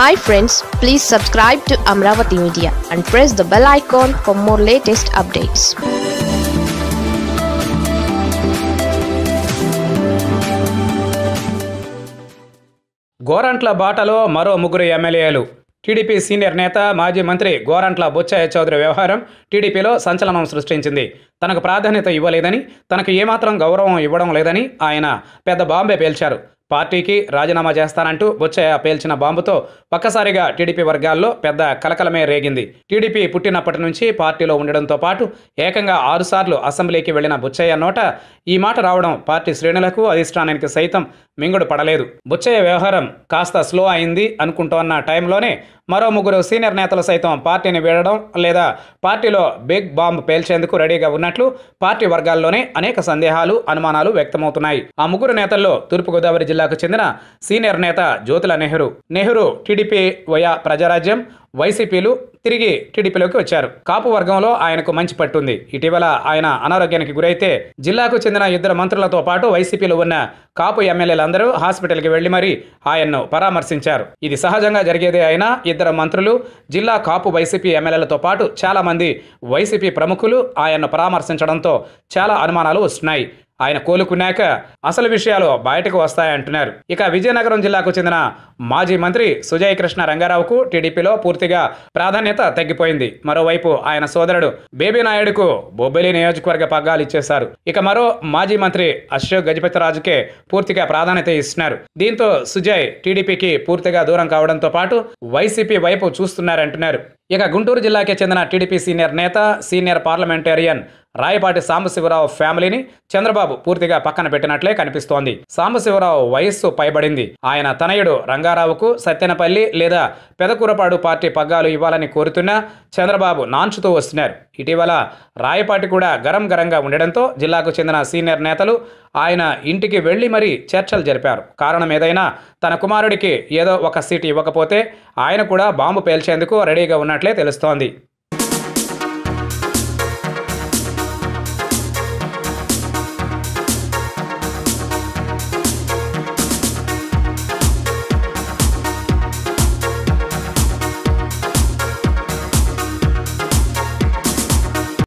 Hi friends, please subscribe to Amravati Media and press the bell icon for more latest updates. Gorantla బాటలో మరో ముగ్గురు ఎమ్మెల్యేలు. TDP senior నేత మాజీ మంత్రి గోరంట్ల బుచ్చయ్య చౌదరి వ్యవహారం టీడీపీలో సంచలనం సృష్టించింది. తనకు ప్రాధాన్యత ఇవ్వలేదని, తనకు ఏమాత్రం గౌరవం ఇవ్వడం లేదని ఆయన పెద్ద బాంబే పేల్చారు. పార్టీకి రాజీనామా చేస్తానంటూ బుచ్చయ్య పేల్చిన బాంబుతో ఒక్కసారిగా టీడీపీ వర్గాల్లో పెద్ద కలకలమే రేగింది. టీడీపీ పుట్టినప్పటి నుంచి పార్టీలో ఉండడంతో పాటు ఏకంగా 6 సార్లు అసెంబ్లీకి వెళ్లిన బుచ్చయ్య నోట ఈ మాట రావడం పార్టీ శ్రేణులకు, అధిష్టానానికి సైతం మింగుడు పడలేదు. బుచ్చయ్య వ్యవహారం కాస్త స్లో అయింది అనుకుంటోన్న టైంలోనే మరో ముగ్గురు సీనియర్ నేతలు సైతం పార్టీని వీడడం లేదా పార్టీలో బిగ్ బాంబ్ పేల్చేందుకు రెడీగా ఉన్నట్లు పార్టీ వర్గాల్లోనే అనేక సందేహాలు, అనుమానాలు వ్యక్తమవుతున్నాయి. ఆ ముగ్గురు నేతల్లో తూర్పుగోదావరి జిల్లాకు చెందిన సీనియర్ నేత జ్యోతుల నెహ్రూ టీడీపీ వయా ప్రజారాజ్యం వైసీపీలు తిరిగి టీడీపీలోకి వచ్చారు. కాపు వర్గంలో ఆయనకు మంచి పట్టుంది. ఇటీవల ఆయన అనారోగ్యానికి గురైతే జిల్లాకు చెందిన ఇద్దరు మంత్రులతో పాటు వైసీపీలో ఉన్న కాపు ఎమ్మెల్యేలందరూ హాస్పిటల్కి వెళ్లి మరీ ఆయన్ను పరామర్శించారు. ఇది సహజంగా జరిగేదే అయినా ఇద్దరు మంత్రులు, జిల్లా కాపు వైసీపీ ఎమ్మెల్యేలతో పాటు చాలా మంది వైసీపీ ప్రముఖులు ఆయన్ను పరామర్శించడంతో చాలా అనుమానాలు వస్తున్నాయి. ఆయన కోలుకున్నాక అసలు విషయాలు బయటకు వస్తాయంటున్నారు. ఇక విజయనగరం జిల్లాకు చెందిన మాజీ మంత్రి సుజయ్ కృష్ణ రంగారావుకు టీడీపీలో పూర్తిగా ప్రాధాన్యత తగ్గిపోయింది. మరోవైపు ఆయన సోదరుడు బేబీ నాయుడుకు బొబ్బిలి నియోజకవర్గ పగ్గాలు ఇచ్చేశారు. ఇక మరో మాజీ మంత్రి అశోక్ గజపతిరాజుకే పూర్తిగా ప్రాధాన్యత ఇస్తున్నారు. దీంతో సుజయ్ టీడీపీకి పూర్తిగా దూరం కావడంతో పాటు వైసీపీ వైపు చూస్తున్నారంటున్నారు. ఇక గుంటూరు జిల్లాకే చెందిన టీడీపీ సీనియర్ నేత, సీనియర్ పార్లమెంటేరియన్ రాయపాటి సాంబశివరావు ఫ్యామిలీని చంద్రబాబు పూర్తిగా పక్కన పెట్టినట్లే కనిపిస్తోంది. సాంబశివరావు వయస్సు పైబడింది. ఆయన తనయుడు రంగారావుకు సత్తెనపల్లి లేదా పెదకూరపాడు పార్టీ పగ్గాలు ఇవ్వాలని కోరుతున్నా చంద్రబాబు నాంచుతూ వస్తున్నారు. ఇటీవల రాయపాటి కూడా గరం గరంగా ఉండడంతో జిల్లాకు చెందిన సీనియర్ నేతలు ఆయన ఇంటికి వెళ్లి మరీ చర్చలు జరిపారు. కారణం ఏదైనా తన కుమారుడికి ఏదో ఒక సీటు ఇవ్వకపోతే ఆయన కూడా బాంబు పేల్చేందుకు రెడీగా ఉన్నట్లే తెలుస్తోంది.